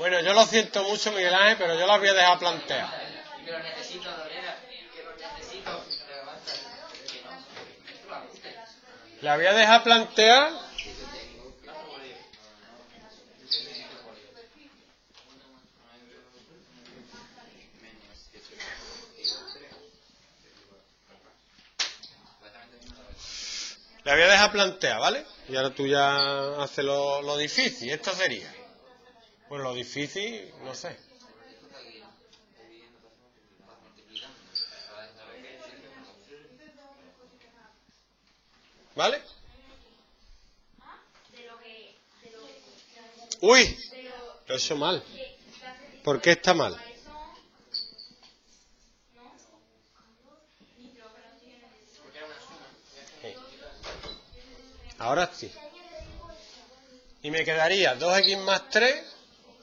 Bueno, yo lo siento mucho, Miguel Ángel, pero yo las voy a dejar plantear. Que lo necesito, Lorena. Que lo necesito. La voy a dejar plantear. La voy a dejar plantear, ¿vale? Y ahora tú ya haces lo difícil. Esta sería. Bueno, lo difícil, no sé. ¿Vale? ¡Uy! Lo he hecho mal. ¿Por qué está mal? Ahora sí. Y me quedaría 2x más 3.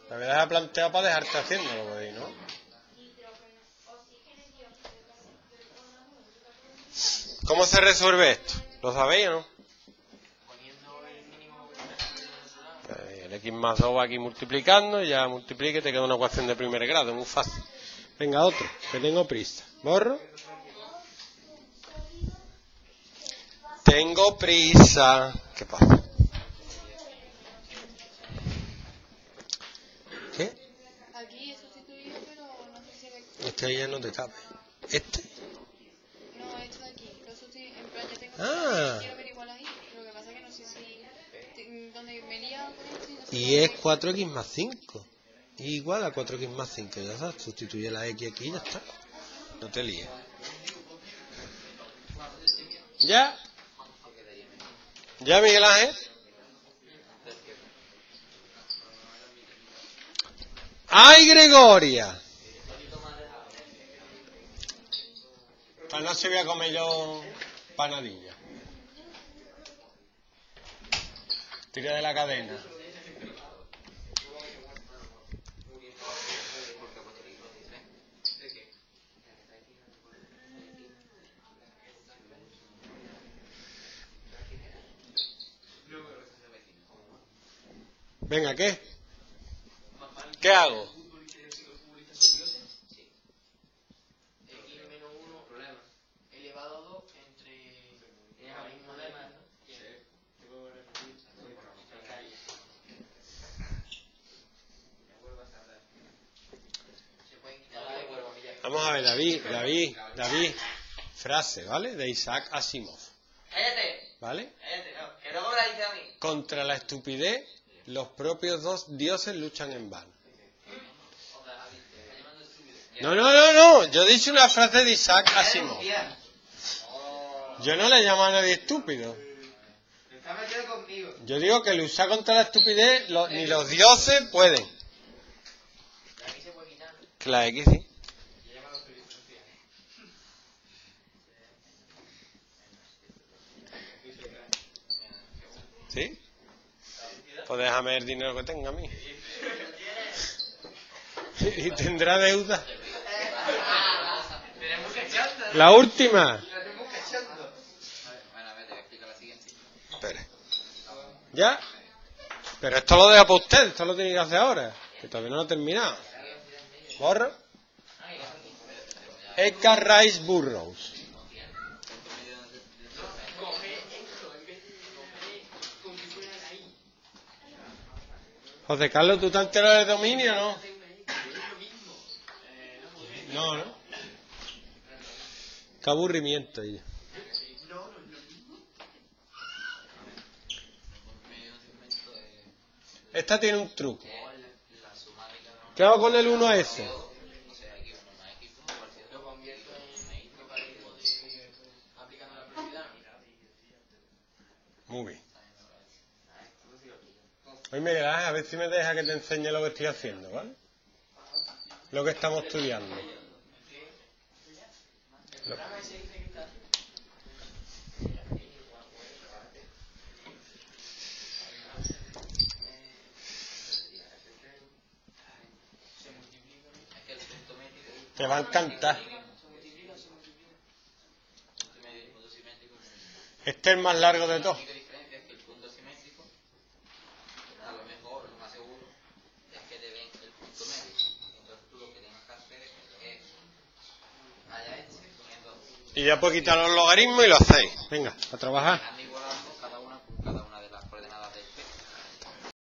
La voy a dejar planteado para dejarte haciéndolo por ahí, ¿no? ¿Cómo se resuelve esto? ¿Lo sabéis o no? El x más 2 va aquí multiplicando. Ya multiplique, te queda una ecuación de primer grado. Muy fácil. Venga, otro, que tengo prisa. Borro. Tengo prisa. ¿Qué pasa? ¿Qué? Aquí he sustituido, pero no sé si me... Este ya no te cabe. ¿Este? No, esto de aquí. Lo sustituí. En plan, ya tengo... Ah. Quiero averiguar ahí. Lo que pasa es que no sé si... Donde me lía... Y es 4x más 5. Igual a 4x más 5. Ya está. Sustituye la x aquí y ya está. No te líes. ¿Ya? ¿Ya, Miguel Ángel? ¡Ay, Gregoria! Esta noche voy a comer yo panadilla. Tira de la cadena. Venga, ¿qué? ¿Qué hago? Vamos a ver, David, frase, ¿vale? De Isaac Asimov. ¿Vale? Contra la estupidez, los propios dos dioses luchan en vano. No. Yo he dicho una frase de Isaac Asimov. Yo no le llamo a nadie estúpido. Yo digo que luchar contra la estupidez ni los dioses pueden. La X sí. ¿Sí? Pues déjame el dinero que tenga a mí. Y tendrá deuda. La última. Espera. ¿Ya? Pero esto lo deja para usted. Esto lo tiene que hacer ahora. Que todavía no lo ha terminado. Borro. Edgar Rice Burroughs. José Carlos, ¿tú te enteras del dominio, no? No, ¿no? Qué aburrimiento ella. Esta tiene un truco. ¿Qué hago con el 1S? Muy bien. Oye, Miguel Ángel, a ver si me deja que te enseñe lo que estoy haciendo, ¿vale? Lo que estamos estudiando. Te va a encantar. Este es el más largo de todos. Y ya puedes quitar los logaritmos y lo hacéis. Venga, a trabajar.